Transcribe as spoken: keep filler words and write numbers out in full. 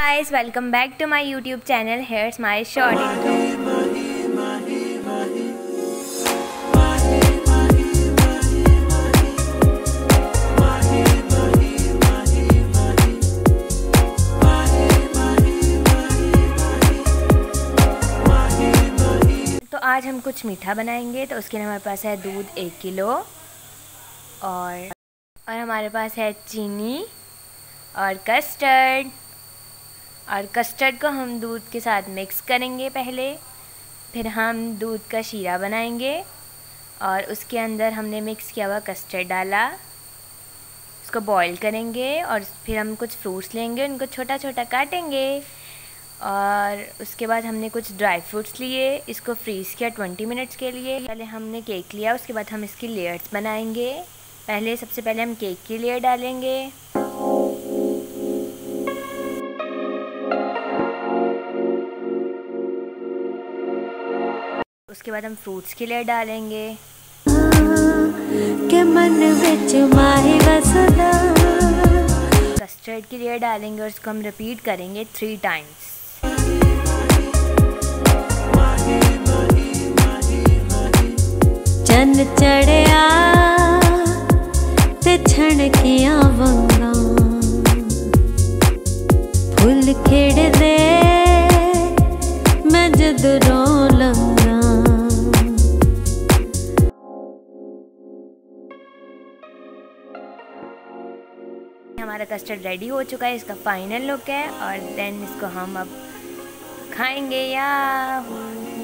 Guys welcome back to my YouTube channel. Here's my short intro. तो आज हम कुछ मीठा बनाएंगे, तो उसके लिए हमारे पास है दूध एक किलो और और हमारे पास है चीनी और कस्टर्ड। और कस्टर्ड को हम दूध के साथ मिक्स करेंगे पहले, फिर हम दूध का शीरा बनाएंगे और उसके अंदर हमने मिक्स किया हुआ कस्टर्ड डाला। उसको बॉईल करेंगे और फिर हम कुछ फ्रूट्स लेंगे, उनको छोटा छोटा काटेंगे। और उसके बाद हमने कुछ ड्राई फ्रूट्स लिए, इसको फ्रीज़ किया ट्वेंटी मिनट्स के लिए। पहले हमने केक लिया, उसके बाद हम इसकी लेयर्स बनाएंगे। पहले सबसे पहले हम केक की लेयर डालेंगे। उसके बाद हम फ्रूट्स की लेयर डालेंगे। कस्टर्ड की लेयर डालेंगे और उसको हम रिपीट करेंगे थ्री टाइम्स। चंद चढ़िया ते छणकियां वंगा फुल खेड़ दे मैं जद रो लंगा। हमारा कस्टर्ड रेडी हो चुका है, इसका फाइनल लुक है। और देन इसको हम अब खाएंगे। या